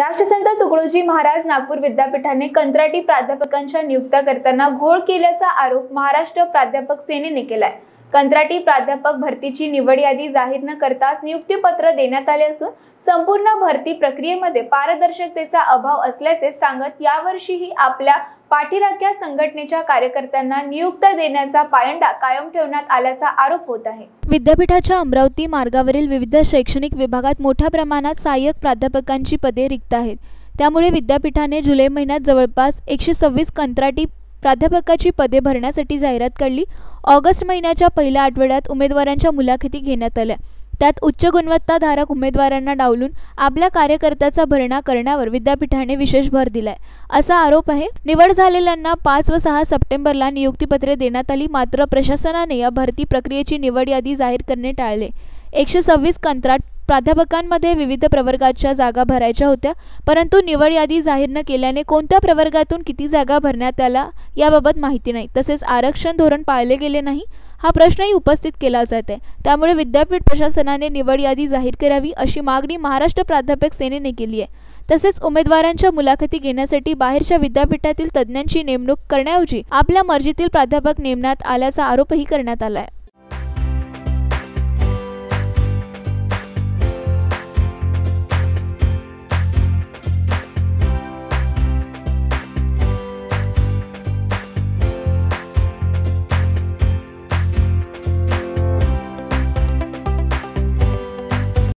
राष्ट्रसंत तुकडोजी महाराज नागपूर विद्यापीठाने कंत्राटी प्राध्यापकांच्या नियुक्त्या करताना घोळ केल्याचा आरोप महाराष्ट्र प्राध्यापक सेनेने केलाय. कंत्राटी प्राध्यापक भरतीची निवड यादी जाहीर न करताच नियुक्तीपत्र देण्यात आले असून संपूर्ण भरती प्रक्रियेमध्ये पारदर्शकतेचा अभाव असल्याचे सांगत यावर्षीही आपल्या पाठीराख्या संघटनेच्या कार्यकर्त्यांना नियुक्त्या देण्याचा पायंडा कायम ठेवण्यात आल्याचा आरोप होत आहे. विद्यापीठाच्या अमरावती मार्गावरील विविध शैक्षणिक विभागात मोठ्या प्रमाणात सहाय्यक प्राध्यापकांची पदे रिक्त आहेत. त्यामुळे विद्यापीठाने जुलै महिन्यात जवळपास 126 कंत्राटी प्राध्यापकाची पदे भरण्यासाठी जाहिरात काढली. ऑगस्ट महिन्याच्या पहिल्या आठवड्यात उमेदवारांच्या मुलाखती घेण्यात आल्या. त्यात उच्च गुणवत्ताधारक उमेदवारांना डावलून आपल्या कार्यकर्त्याचा भरणा करण्यावर विद्यापीठाने विशेष भर दिलाय असा आरोप आहे. निवड झालेल्यांना 5 व 6 सप्टेंबरला नियुक्तीपत्रे देण्यात आली. मात्र प्रशासनाने या भरती प्रक्रियेची निवड यादी जाहीर करणे टाळले. 126 कंत्राट प्राध्यापकांमध्ये विविध प्रवर्गाच्या जागा भरायच्या होत्या, परंतु निवड यादी जाहीर न केल्याने कोणत्या प्रवर्गातून किती जागा भरण्यात आला याबाबत माहिती नाही, तसेच आरक्षण धोरण पाळले गेले नाही हा प्रश्नही उपस्थित केला जात आहे. त्यामुळे विद्यापीठ प्रशासनाने निवड यादी जाहीर करावी अशी मागणी महाराष्ट्र प्राध्यापक सेनेने केली आहे. तसेच उमेदवारांच्या मुलाखती घेण्यासाठी बाहेरच्या विद्यापीठातील तज्ज्ञांची नेमणूक करण्याऐवजी आपल्या मर्जीतील प्राध्यापक नेमण्यात आल्याचा आरोपही करण्यात आला आहे.